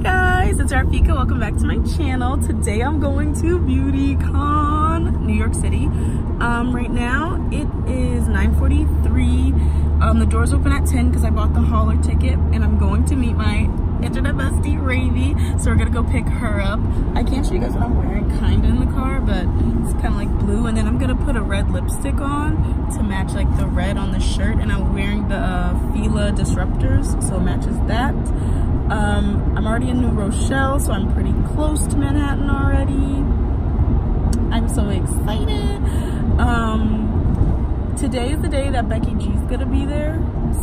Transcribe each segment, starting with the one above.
Hey guys, it's Rafiqah. Welcome back to my channel. Today I'm going to Beautycon, New York City. Right now it is 9:43. The doors open at 10 because I bought the hauler ticket, and I'm going to meet my internet bestie Raimi. So we're gonna go pick her up. I can't show you guys what I'm wearing kinda in the car, but it's kinda like blue, and then I'm gonna put a red lipstick on to match like the red on the shirt, and I'm wearing the Fila Disruptors, so it matches that. I'm already in New Rochelle, so I'm pretty close to Manhattan already. I'm so excited. Today is the day that Becky G is gonna be there.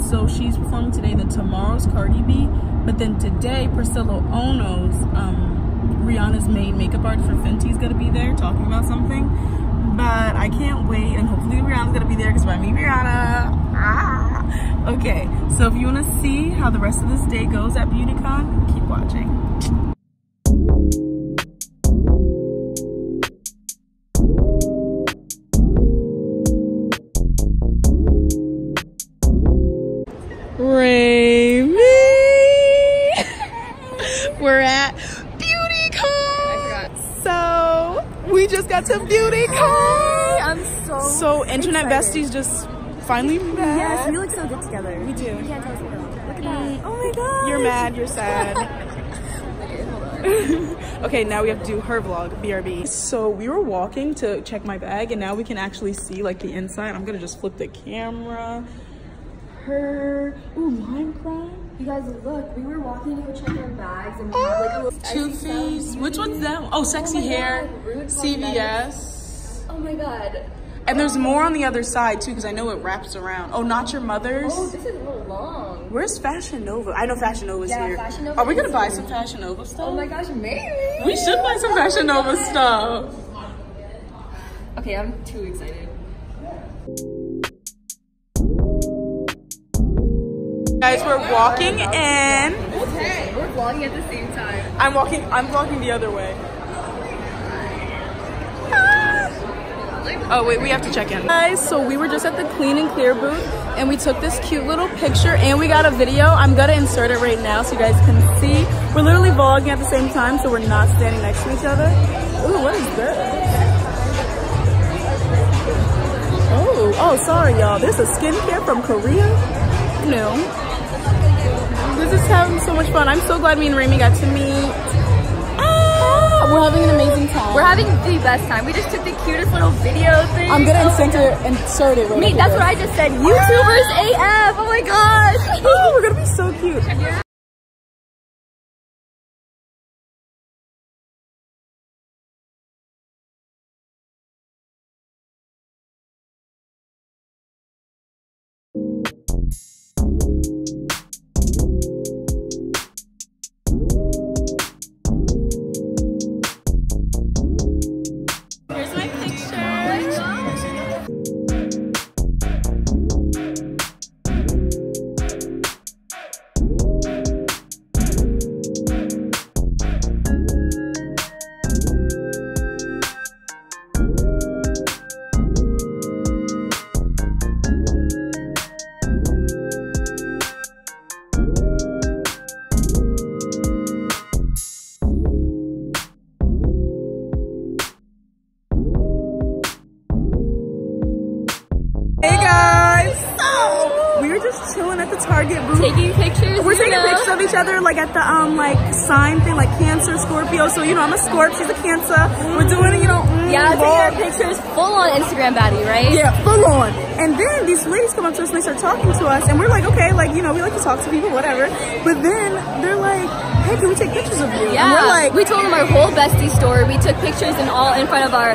So she's performing today, then tomorrow's Cardi B. But then today, Priscilla Ono's, Rihanna's main makeup artist for Fenty is gonna be there talking about something. But I can't wait, and hopefully Rihanna's gonna be there because I meet Rihanna. Okay, so if you want to see how the rest of this day goes at Beautycon, keep watching. Internet besties just finally met. Yes, we look so good together. We do. You can't tell us what. Look at that. Oh my god. You're mad, you're sad. Okay, hold on. Okay, now we have to do her vlog, BRB. So we were walking to check my bag, and now we can actually see like the inside. I'm gonna just flip the camera. Her, ooh, lime crime. You guys, look, we were walking to go check our bags, and we had like a little Too Faced. Which one's that? Oh, sexy hair. CVS. Oh my god. And there's more on the other side too, because I know it wraps around. Oh, Not Your Mother's. Oh, this is a little long. Where's Fashion Nova? I know Fashion Nova's here. Fashion Nova. Are we gonna buy some Fashion Nova stuff? Oh my gosh, maybe. We should buy some Fashion Nova stuff. Okay, I'm too excited. Guys, we're walking in. Okay, we're vlogging at the same time. I'm walking the other way. Oh wait, we have to check in. Guys, so we were just at the Clean and Clear booth, and we took this cute little picture, and we got a video. I'm gonna insert it right now so you guys can see. We're literally vlogging at the same time, so we're not standing next to each other. Ooh, what is this? Oh, sorry y'all. This is skincare from Korea? No. This is having so much fun. I'm so glad me and Raimi got to meet. We're having an amazing time. We're having the best time. We just took the cutest little video thing. I'm gonna insert it right here. That's what I just said. YouTubers AF. Oh my gosh. Oh, we're gonna be so cute. Yeah. Like at the like sign thing, like Cancer, Scorpio. So you know I'm a Scorp, she's a Cancer. We're doing it, you know. Yeah, taking our pictures full on Instagram baddie, right? Yeah, full on. And then these ladies come up to us and they start talking to us, and we're like, okay, like you know we like to talk to people, whatever. But then they're like, hey, can we take pictures of you? Yeah. And we're like, we told them our whole bestie story. We took pictures and all in front of our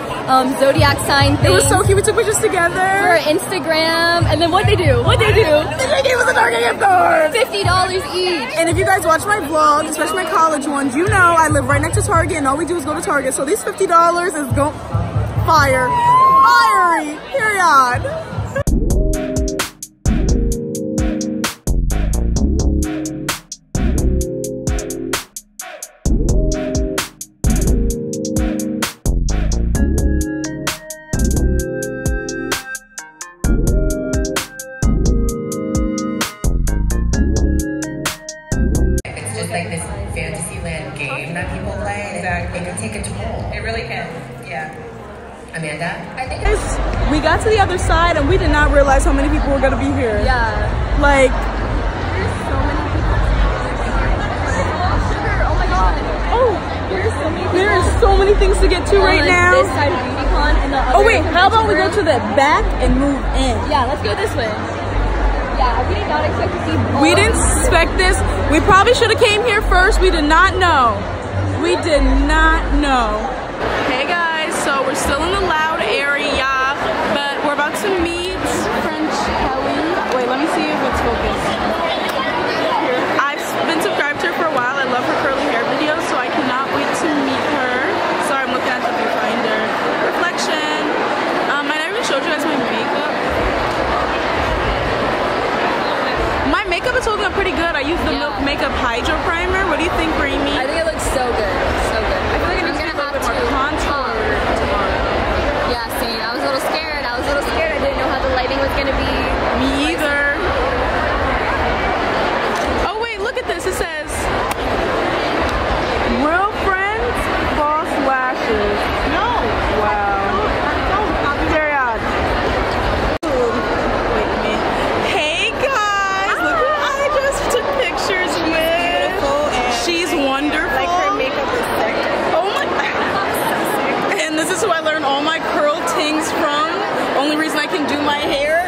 zodiac sign thing. It was so cute. We took pictures together for Instagram. And then what they do? They gave us a Target gift card. $50 each. And if you guys watch my vlog, especially my college ones, you know I live right next to Target, and all we do is go to Target. So these $50 is going fire, fiery. Period. Like this Fantasyland game that people play. Exactly. It can take a toll. It really can. Yeah. Amanda? I think we got to the other side and we did not realize how many people were going to be here. Yeah. Like, there's so many people. Oh my god. Oh, there's so many people. There are so many things to get to right now. This side of Beautycon and the other. Oh wait, how about we go to the back and move in? Yeah, let's go this way. Yeah, we did not expect to see both. We didn't expect this. We probably should have came here first. We did not know. We did not know. Hey guys. So we're still in the loud area, but we're about to meet French Kelly. Wait, let me see if it's focused. I've been subscribed to her for a while. I love her curly hair videos, so I cannot wait to meet her. Sorry, I'm looking at the viewfinder. Reflection. I never showed you guys my makeup. My makeup is holding up pretty good. I used the Milk Makeup Hydro Primer. What do you think, Raimi? I think it looks so good. So good. I feel like I'm gonna have more contour. Yeah, see, I was a little scared. I didn't know how the lighting was gonna be. Me either. Oh wait, look at this. It says Real Friends False Lashes. No. Wow. Very odd. Wait a minute. Hey guys, look who I just took pictures with. She's wonderful. Like her makeup is sick. Oh my god. And this is who I learned all my curl things from. Only reason I can do my hair.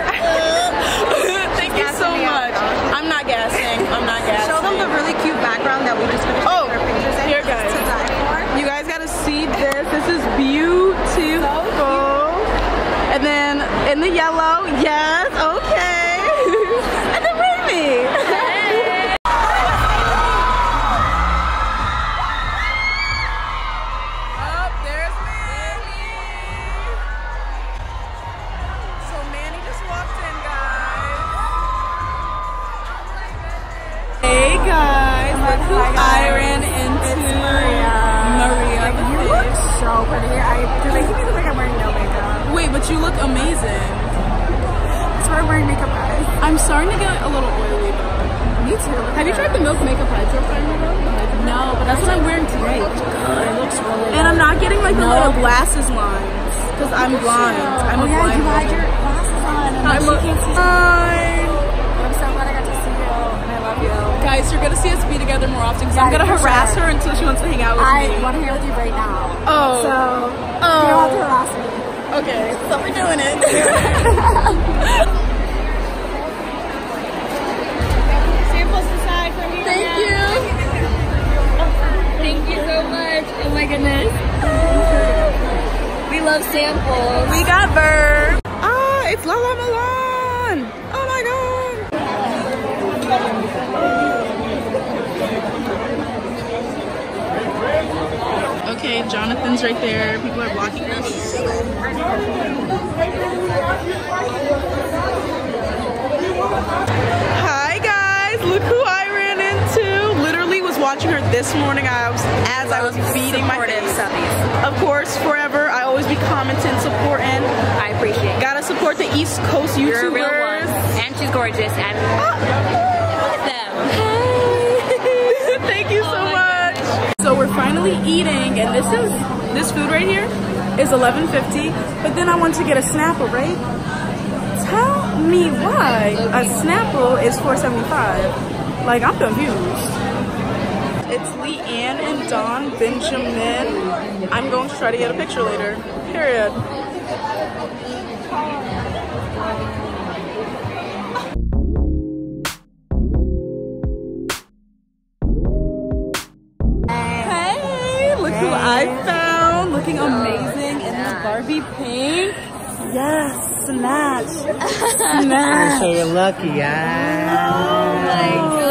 Thank you so much. I'm not gassing. I'm not gassing. Show them the really cute background that we just finished our pictures in. Here, guys. You guys gotta see this. This is beautiful. So and then in the yellow, yes. Okay. And then Raimi. But you look amazing. That's why I'm wearing makeup eyes. I'm starting to get a little oily though. Me too. Have you tried the Milk Makeup Hydro Primer though? No, but that's what I'm wearing today. It looks really good. And I'm not getting like the little glasses lines. Because I'm blind. I'm a blind. Yeah, you had your glasses on. I'm so glad I got to see you. And I love you. Guys, you're going to see us be together more often. Because I'm going to harass her until she wants to hang out with me. I want to hang out with you right now. Oh. So, you don't have to harass me. Okay, so we're doing it. Samples aside from here. Thank you. Thank you so much. Oh my goodness. We love samples. We got Verb. Ah, it's Lala Milan. Oh my god. Okay, Jonathan's right there. People are blocking us. Hi guys, look who I ran into. Literally was watching her this morning as I was beating my face. Of course, forever. I always be commenting, supporting. I appreciate it. Gotta support the East Coast YouTubers. You're a real one. And she's gorgeous. And look at them. Thank you so much. God. So we're finally eating, and this food right here is $11.50, but then I want to get a Snapple, right? Tell me why a Snapple is $4.75. Like, I'm confused. It's Leanne and Don Benjamin. I'm going to try to get a picture later. Period. Hey, look who I found. Looking amazing. Barbie pink? Yes, snatch. Snatch. So you're lucky, Oh my god.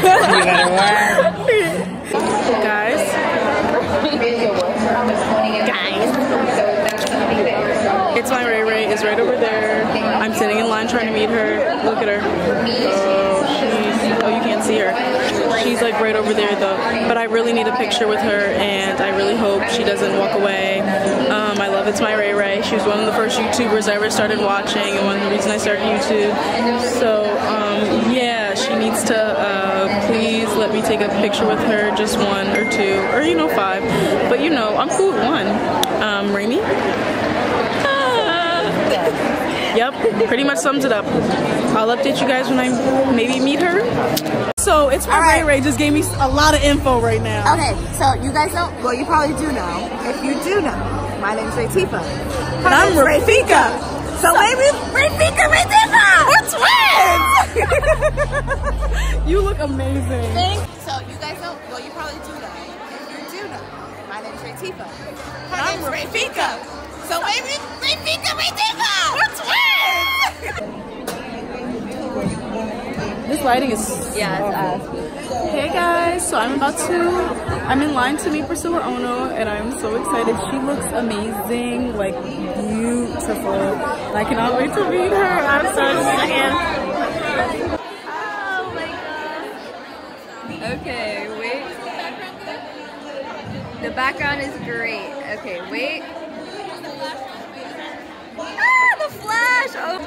You gotta work. Guys. Guys. It's My Ray Ray is right over there. I'm sitting in line trying to meet her. Look at her. Oh, you can't see her. She's like right over there though. But I really need a picture with her and I really hope she doesn't walk away. I love It's My Ray Ray. She was one of the first YouTubers I ever started watching and one of the reasons I started YouTube. So, yeah, she needs to please let probably take a picture with her, just one or two, or you know, five. But you know, I'm cool with one. Raimi? Yep, pretty much sums it up. I'll update you guys when I maybe meet her. So it's my Ray Ray just gave me a lot of info right now. Okay, so you guys know, well you probably do know. If you do know, my name's Raytifa. And I'm Rafiqah. So maybe Rafiqah Raytifa! We're twins! You look amazing. Thanks. So you guys know, well you probably do know. If you do know, my name's Raytifa. And I'm Rafiqah. So maybe Rafiqah Raytifa! We're twins! This lighting is Hey guys, so I'm in line to meet Priscilla Ono and I'm so excited. She looks amazing, like beautiful. And I cannot wait to meet her. I'm so excited. Oh my gosh. Okay, wait. The background is great. Okay, wait. Ah, the flash! Oh.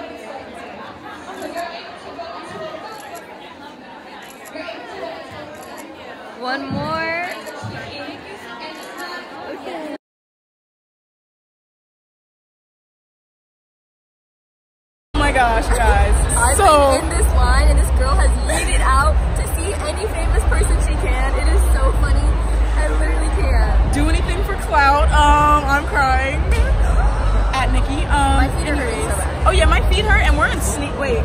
One more. Okay. Oh my gosh, guys. I've been in this line and this girl has laid it out to see any famous person she can. It is so funny. I literally can't. Do anything for clout. I'm crying. At Nikki. My feet hurt. Oh yeah, my feet hurt and we're in wait,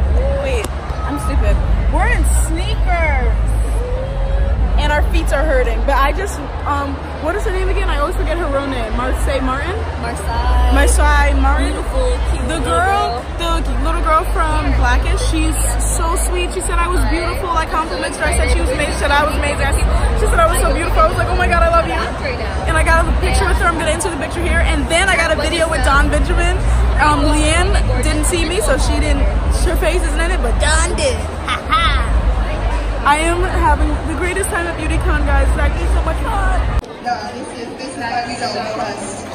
I'm stupid. We're in sneakers. And our feet are hurting, but I just, what is her name again? I always forget her real name. Marseille Martin. Beautiful, cute the little girl from Black-ish, she's so sweet. She said I was beautiful. I complimented her. I said she was amazing. She said I was amazing. She said I was so beautiful. I was like, oh my God, I love you. And I got a picture with her. I'm gonna enter the picture here. And then I got a video with Don Benjamin. Leanne didn't see me, so she didn't, her face isn't in it, but Don did. I am having the greatest time at Beautycon, guys. It's actually so much fun. This is why we don't know us.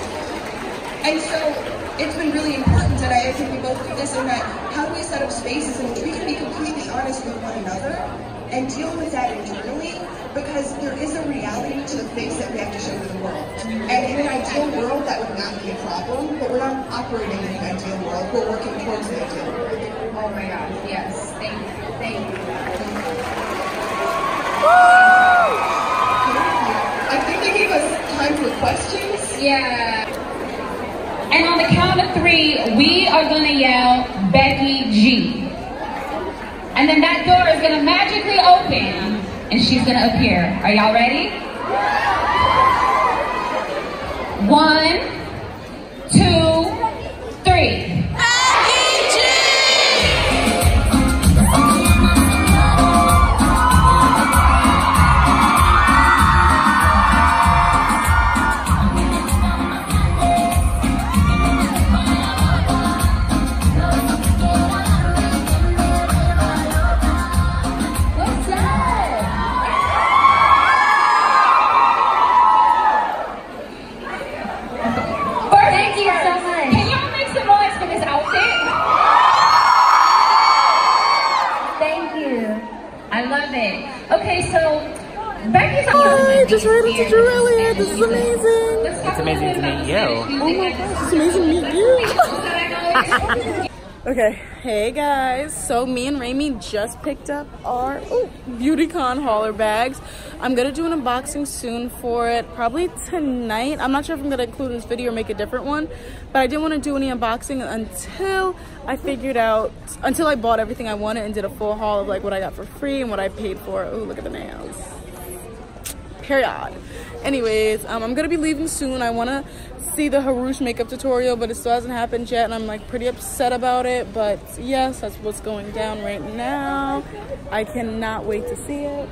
And so, it's been really important that I think we both do this in that how we set up spaces and if we can be completely honest with one another and deal with that internally, because there is a reality to the face that we have to show to the world. And in an ideal world, that would not be a problem, but we're not operating in an ideal world. We're working towards the ideal world. Oh my gosh, yes. Thank you. Thank you. I think they gave us time for questions. Yeah. And on the count of three, we are gonna yell Becky G. And then that door is gonna magically open and she's gonna appear. Are y'all ready? 1, 2, 3. Just heard it to you earlier. This is amazing. It's amazing to meet you. Oh my gosh, it's amazing to meet you. Okay, hey guys. So me and Raimi just picked up our Beautycon hauler bags. I'm gonna do an unboxing soon for it, probably tonight. I'm not sure if I'm gonna include in this video or make a different one, but I didn't want to do any unboxing until I figured out, until I bought everything I wanted and did a full haul of like what I got for free and what I paid for. Oh, look at the nails. Period. Anyways, I'm gonna be leaving soon. I wanna see the Harusha makeup tutorial, but it still hasn't happened yet, and I'm like pretty upset about it. But yes, that's what's going down right now. I cannot wait to see it.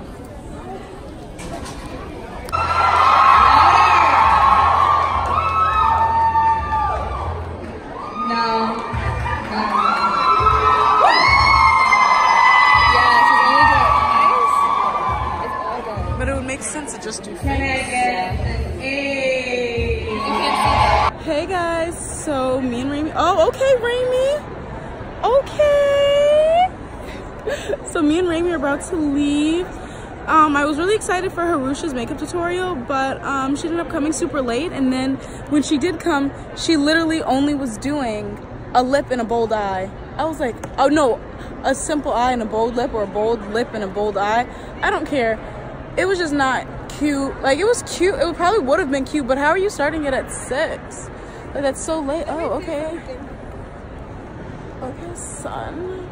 Just do things. Hey guys, so me and Raimi. Oh, okay, Raimi. Okay. So me and Raimi are about to leave. I was really excited for Harusha's makeup tutorial, but she ended up coming super late, and then when she did come, she literally only was doing a lip and a bold eye. I was like, oh no, a simple eye and a bold lip, or a bold lip and a bold eye. I don't care. It was just not cute. Like, it was cute. It probably would have been cute, but how are you starting it at 6? Like, that's so late. Oh, okay. Okay, son.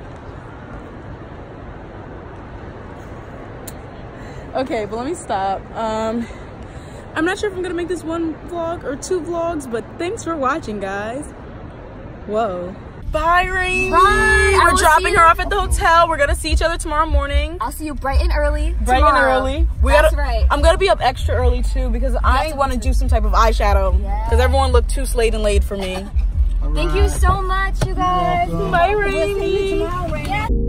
Okay, but let me stop. I'm not sure if I'm gonna make this one vlog or 2 vlogs, but thanks for watching, guys. Whoa. Bye, Raimi. Bye. We're dropping her off at the hotel. We're gonna see each other tomorrow morning. I'll see you bright and early. Bright and early tomorrow. That's right. I'm gonna be up extra early too, because I want to do some type of eyeshadow. Because everyone looked too slayed and laid for me. Right. Thank you so much, you guys. Bye, Raimi. We'll see you tomorrow, Raimi. Yeah.